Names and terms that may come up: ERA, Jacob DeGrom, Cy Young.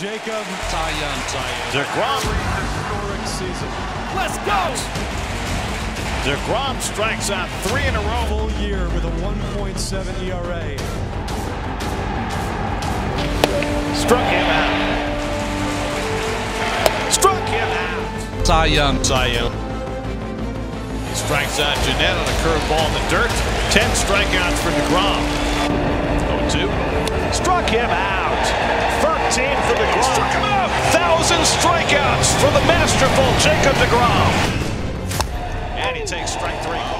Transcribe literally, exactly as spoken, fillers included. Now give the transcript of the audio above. Jacob DeGrom. Let's go! DeGrom strikes out three in a row. Full year with a one point seven E R A. Struck him out. Struck him out. Cy Young. Cy Young. He strikes out Jeanette on a curveball in the dirt. Ten strikeouts for DeGrom. oh two. Struck him out. thirteen for DeGrom. Struck him out. Thousand strikeouts for the masterful Jacob DeGrom. And he takes strike three.